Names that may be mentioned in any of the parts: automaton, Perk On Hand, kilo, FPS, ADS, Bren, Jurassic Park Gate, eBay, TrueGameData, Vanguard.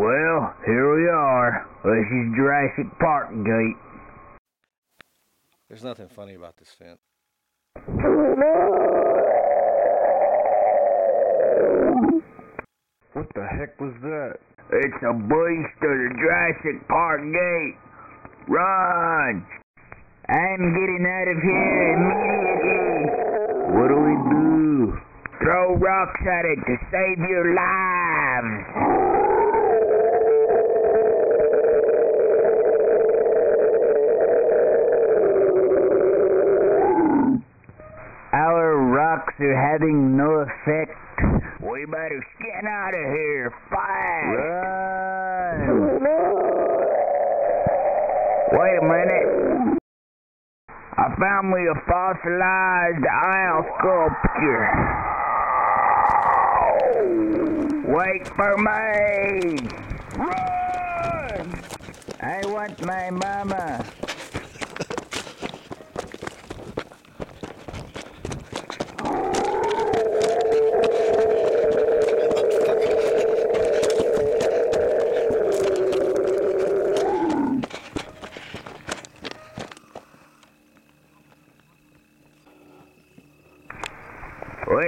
Well, here we are. This is Jurassic Park Gate. There's nothing funny about this fence. What the heck was that? It's a beast of the Jurassic Park Gate. Run! I'm getting out of here immediately. What do we do? Throw rocks at it to save your lives. They're having no effect. We better get out of here fast. Run! Wait a minute. I found me a fossilized owl sculpture. Wait for me! Run! I want my mama.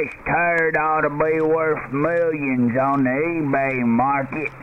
This turd ought to be worth millions on the eBay market.